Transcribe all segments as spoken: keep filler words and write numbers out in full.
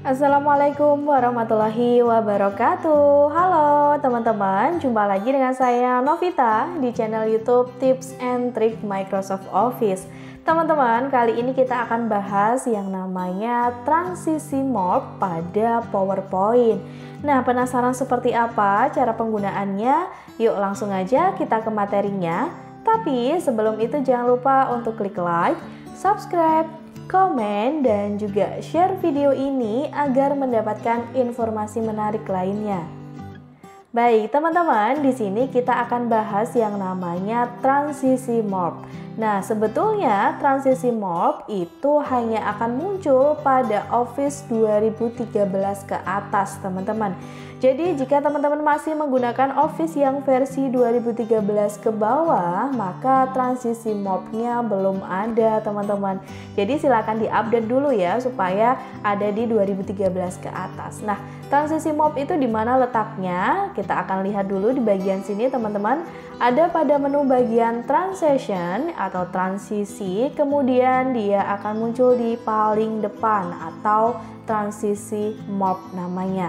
Assalamualaikum warahmatullahi wabarakatuh. Halo teman-teman, jumpa lagi dengan saya Novita di channel YouTube Tips and Trick Microsoft Office. Teman-teman, kali ini kita akan bahas yang namanya transisi morph pada PowerPoint. Nah, penasaran seperti apa cara penggunaannya? Yuk langsung aja kita ke materinya. Tapi sebelum itu jangan lupa untuk klik like, subscribe, komen, dan juga share video ini agar mendapatkan informasi menarik lainnya. Baik teman-teman, di sini kita akan bahas yang namanya transisi morph. Nah, sebetulnya transisi morph itu hanya akan muncul pada Office dua ribu tiga belas ke atas, teman-teman. Jadi, jika teman-teman masih menggunakan Office yang versi dua ribu tiga belas ke bawah, maka transisi morph-nya belum ada, teman-teman. Jadi, silakan diupdate dulu ya supaya ada di dua ribu tiga belas ke atas. Nah, transisi morph itu di mana letaknya? Kita akan lihat dulu di bagian sini, teman-teman. Ada pada menu bagian transition atau transisi, kemudian dia akan muncul di paling depan atau transisi morph namanya.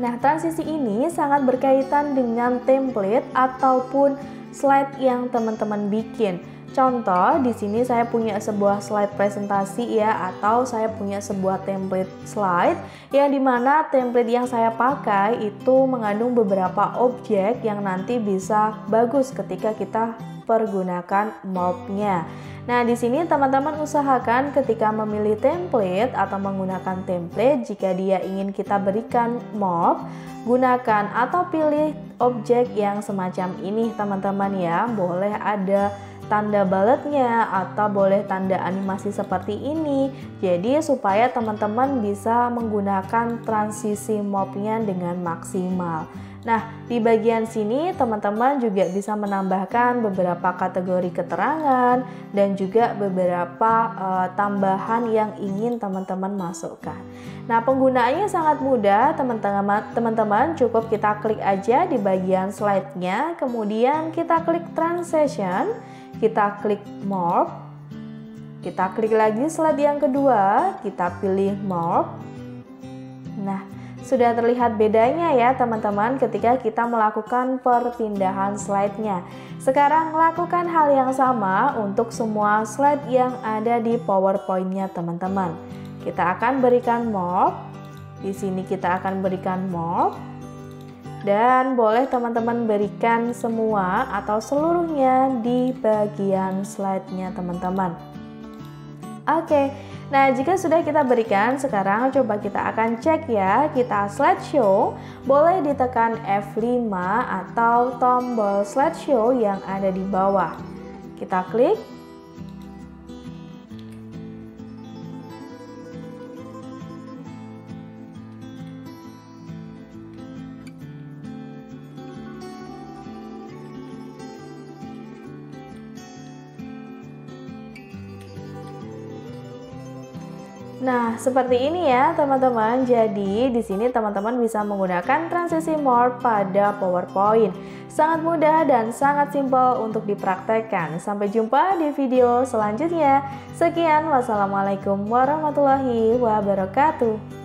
Nah, transisi ini sangat berkaitan dengan template ataupun slide yang teman-teman bikin. Contoh, di sini saya punya sebuah slide presentasi ya, atau saya punya sebuah template slide yang dimana template yang saya pakai itu mengandung beberapa objek yang nanti bisa bagus ketika kita pergunakan morph-nya. Nah, di sini teman-teman usahakan ketika memilih template atau menggunakan template, jika dia ingin kita berikan morph, gunakan atau pilih objek yang semacam ini, teman-teman ya. Boleh ada tanda bulletnya atau boleh tanda animasi seperti ini, jadi supaya teman-teman bisa menggunakan transisi morph-nya dengan maksimal. Nah, di bagian sini teman-teman juga bisa menambahkan beberapa kategori keterangan dan juga beberapa uh, tambahan yang ingin teman-teman masukkan. Nah, penggunaannya sangat mudah, teman-teman. Teman-teman cukup kita klik aja di bagian slide-nya, kemudian kita klik transition, kita klik morph, kita klik lagi slide yang kedua, kita pilih morph. Nah, sudah terlihat bedanya ya teman-teman ketika kita melakukan perpindahan slide-nya. Sekarang lakukan hal yang sama untuk semua slide yang ada di PowerPoint-nya teman-teman. Kita akan berikan morph. Di sini kita akan berikan morph. Dan boleh teman-teman berikan semua atau seluruhnya di bagian slide-nya teman-teman. Oke. Nah, jika sudah kita berikan, sekarang coba kita akan cek ya, kita slideshow, boleh ditekan F lima atau tombol slideshow yang ada di bawah. Kita klik. Nah, seperti ini ya teman-teman. Jadi di sini teman-teman bisa menggunakan transisi morph pada PowerPoint. Sangat mudah dan sangat simpel untuk dipraktekkan. Sampai jumpa di video selanjutnya. Sekian, wassalamualaikum warahmatullahi wabarakatuh.